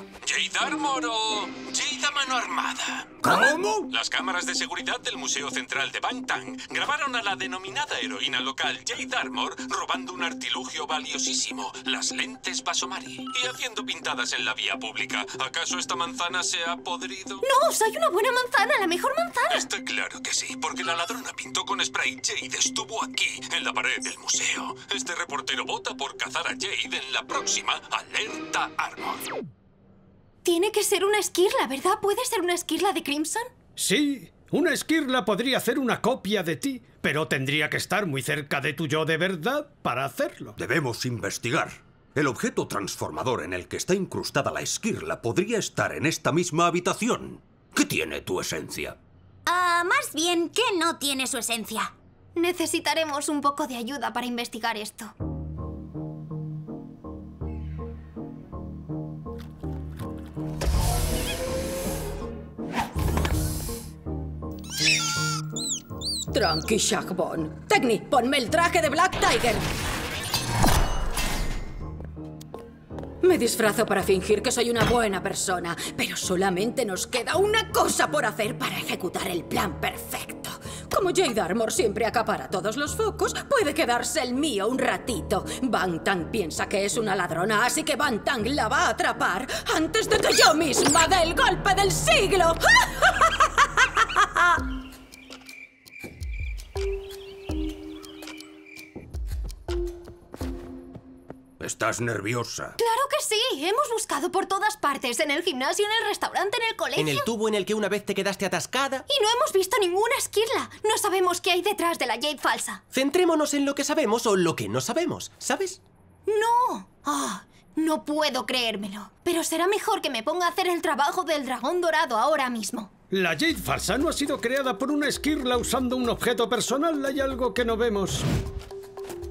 ¡Cuidado! ¿Jade Armor o Jade a mano armada? ¿Cómo? Las cámaras de seguridad del Museo Central de Bangtan grabaron a la denominada heroína local Jade Armor robando un artilugio valiosísimo, las lentes Pasomari, y haciendo pintadas en la vía pública. ¿Acaso esta manzana se ha podrido? ¡No! ¡Soy una buena manzana! ¡La mejor manzana! Está claro que sí, porque la ladrona pintó con spray Jade estuvo aquí, en la pared del museo. Este reportero vota por cazar a Jade en la próxima Alerta Armor. Tiene que ser una esquirla, ¿verdad? ¿Puede ser una esquirla de Crimson? Sí, una esquirla podría hacer una copia de ti, pero tendría que estar muy cerca de tu yo de verdad para hacerlo. Debemos investigar. El objeto transformador en el que está incrustada la esquirla podría estar en esta misma habitación. ¿Qué tiene tu esencia? Más bien, ¿qué no tiene su esencia? Necesitaremos un poco de ayuda para investigar esto. Tranqui, Shackbone. Techni, ponme el traje de Black Tiger. Me disfrazo para fingir que soy una buena persona, pero solamente nos queda una cosa por hacer para ejecutar el plan perfecto. Como Jade Armor siempre acapara todos los focos, puede quedarse el mío un ratito. Bantang piensa que es una ladrona, así que Bantang la va a atrapar antes de que yo misma dé el golpe del siglo. ¿Estás nerviosa? ¡Claro que sí! Hemos buscado por todas partes, en el gimnasio, en el restaurante, en el colegio... En el tubo en el que una vez te quedaste atascada... Y no hemos visto ninguna esquirla. No sabemos qué hay detrás de la Jade falsa. Centrémonos en lo que sabemos o lo que no sabemos, ¿sabes? ¡No! ¡Ah! No puedo creérmelo. Pero será mejor que me ponga a hacer el trabajo del Dragón Dorado ahora mismo. La Jade falsa no ha sido creada por una esquirla usando un objeto personal. Hay algo que no vemos.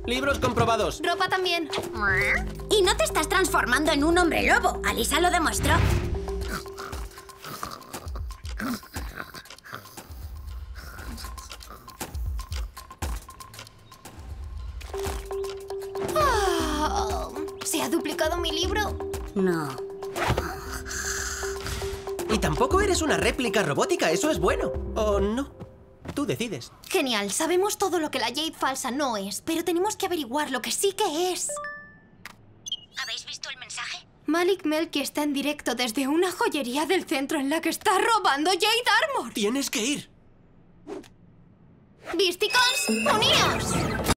Libros comprobados. Ropa también. Y no te estás transformando en un hombre lobo. Alisa lo demostró. Oh, ¿se ha duplicado mi libro? No. Y tampoco eres una réplica robótica. Eso es bueno. ¿O no? Tú decides. Genial, sabemos todo lo que la Jade falsa no es, pero tenemos que averiguar lo que sí que es. ¿Habéis visto el mensaje? Malik Melky está en directo desde una joyería del centro en la que está robando Jade Armor. Tienes que ir. Beasticons, ¡uníos!